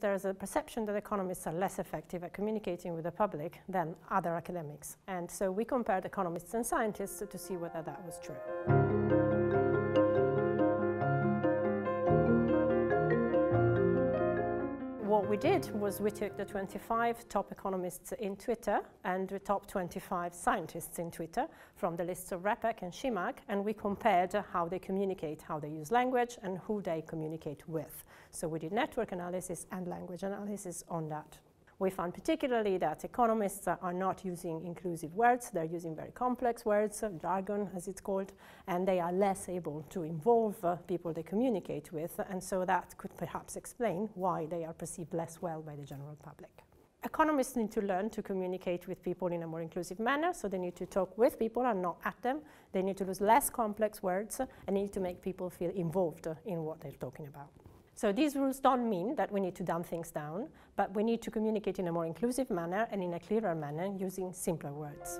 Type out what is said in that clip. There's a perception that economists are less effective at communicating with the public than other academics. And so we compared economists and scientists to see whether that was true. What we did was we took the 25 top economists in Twitter and the top 25 scientists in Twitter from the lists of Repac and Shimag, and we compared how they communicate, how they use language and who they communicate with. So we did network analysis and language analysis on that. We found particularly that economists are not using inclusive words, they're using very complex words, jargon as it's called, and they are less able to involve people they communicate with, and so that could perhaps explain why they are perceived less well by the general public. Economists need to learn to communicate with people in a more inclusive manner, so they need to talk with people and not at them, they need to use less complex words, and they need to make people feel involved in what they're talking about. So these rules don't mean that we need to dumb things down, but we need to communicate in a more inclusive manner and in a clearer manner using simpler words.